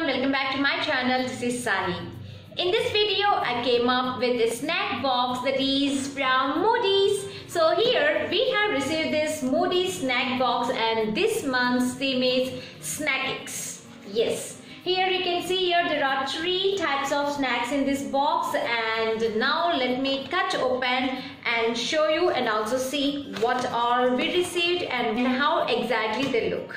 everyone, welcome back to my channel. This is Sahi. In this video, I came up with a snack box that is from Moodies. So here we have received this Moodies snack box and this month's theme is Snackix. Yes. Here you can see here there are three types of snacks in this box, and now let me cut open and show you and also see what all we received and how exactly they look.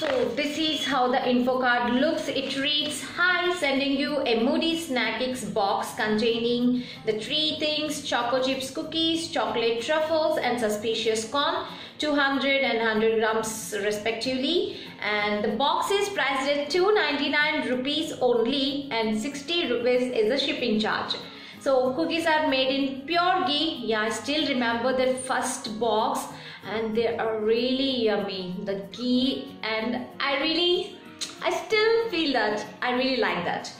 So this is how the info card looks. It reads, "Hi, sending you a Moodies Snackix box containing the three things: choco chips cookies, chocolate truffles and suspicious corn, 200 and 100 grams respectively, and the box is priced at 299 rupees only and 60 rupees is the shipping charge." So cookies are made in pure ghee. Yeah, I still remember the first box and they are really yummy, the ghee, and I still feel that I really like that.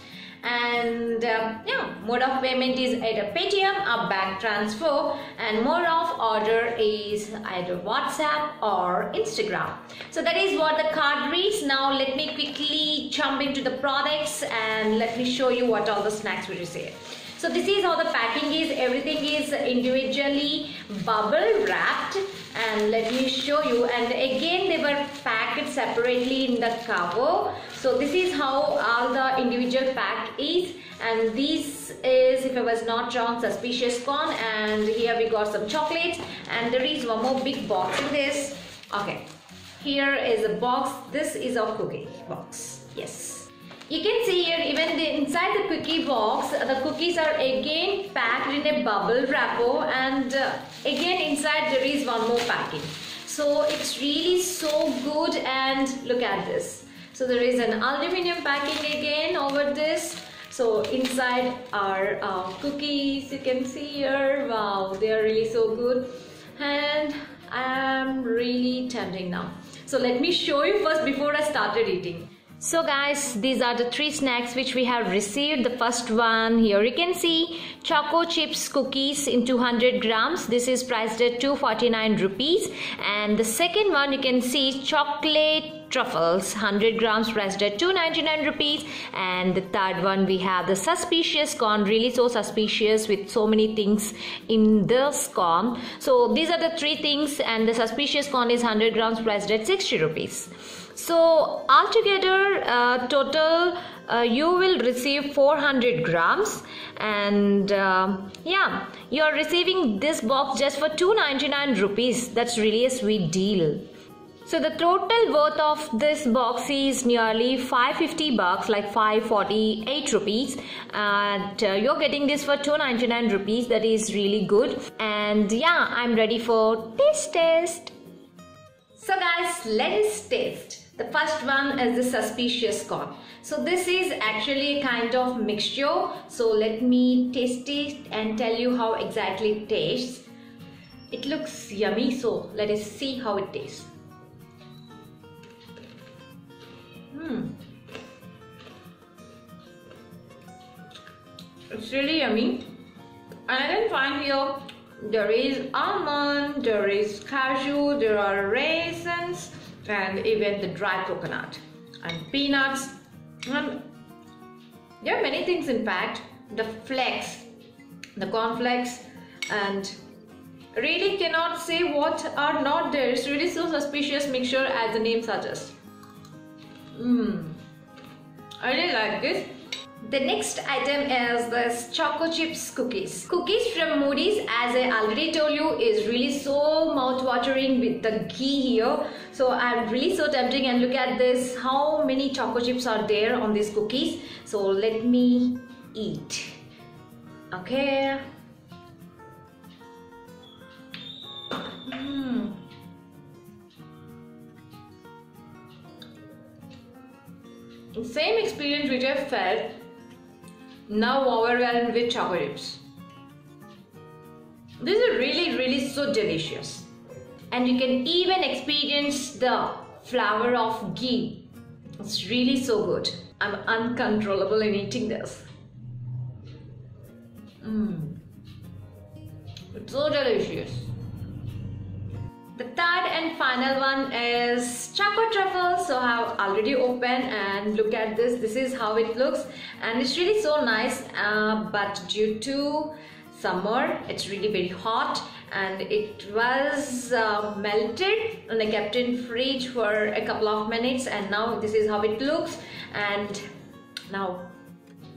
And yeah, mode of payment is either Paytm or bank transfer, and mode of order is either WhatsApp or Instagram. So that is what the card reads. Now let me quickly jump into the products and let me show you what all the snacks we received. So this is how the packing is. Everything is individually bubble wrapped, and let me show you. And again, they were packed separately in the cover. So this is how all the individual pack is, and this is, if I was not wrong, suspicious corn, and here we got some chocolates, and there is one more big box in this. Okay, here is a box. This is a cookie box. Yes. You can see here, even inside the cookie box, the cookies are again packed in a bubble wrapper, and again inside there is one more packing. So it's really so good, and look at this. So there is an aluminium packing again over this. So inside are cookies, you can see here. Wow, they are really so good, and I'm really tempted now. So let me show you first before I started eating. So guys, these are the three snacks which we have received. The first one, here you can see choco chips cookies in 200 grams. This is priced at 249 rupees. And the second one, you can see chocolate truffles, 100 grams priced at 299 rupees. And the third one, we have the suspicious corn, really so suspicious with so many things in this corn. So these are the three things, and the suspicious corn is 100 grams priced at 60 rupees. So altogether, total you will receive 400 grams, and yeah, you are receiving this box just for 299 rupees. That's really a sweet deal. So the total worth of this box is nearly 550 bucks, like 548 rupees, and you're getting this for 299 rupees. That is really good, and yeah, I'm ready for taste. So guys, let's taste. The first one is the suspicious corn. So this is actually a kind of mixture. So let me taste it and tell you how exactly it tastes. It looks yummy, so let us see how it tastes. It's really yummy. And I can find here there is almond, there is cashew, there are raisins, and even the dry coconut and peanuts, and there are many things. In fact, the flakes, the corn flakes, and really cannot say what are not there. It's really so suspicious mixture, as the name suggests. I really like this. The next item is this choco chips cookies. Cookies from Moodies, as I already told you, is really so mouth-watering with the ghee here. So I'm really so tempting, and look at this, how many choco chips are there on these cookies. So let me eat. Okay. Same experience which I felt. Now overwhelmed with choco chips. This is really so delicious, and you can even experience the flavor of ghee. It's really so good. I'm uncontrollable in eating this. It's so delicious. The third and final one is Choco Truffle. So I have already opened and look at this. This is how it looks and it's really so nice, but due to summer it's really very hot and it was melted and I kept in fridge for a couple of minutes and now this is how it looks. And now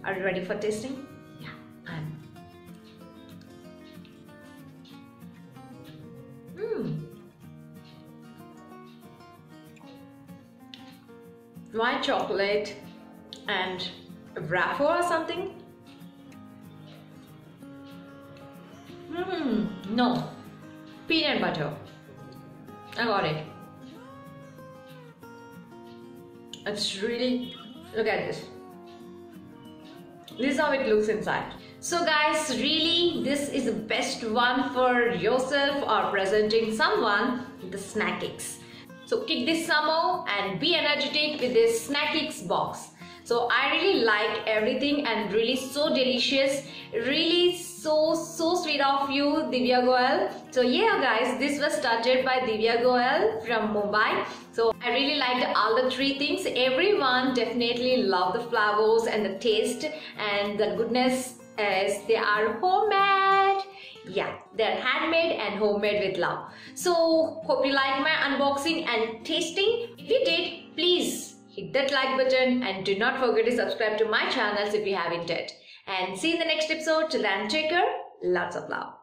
are you ready for tasting? Yeah, I am. White chocolate and waffle or something? No, peanut butter. I got it. It's really, look at this. This is how it looks inside. So guys, really this is the best one for yourself or presenting someone, the Snackix. So kick this summer and be energetic with this Snackix box. So I really like everything and really so delicious, really so sweet of you, Divya Goel. So yeah guys, this was started by Divya Goel from Mumbai. So I really liked all the three things. Everyone definitely loved the flavors and the taste and the goodness as they are homemade. Yeah, they're handmade and homemade with love. So hope you like my unboxing and tasting. If you did, please hit that like button and do not forget to subscribe to my channels if you haven't yet. And see you in the next episode. Till then, take care. Lots of love.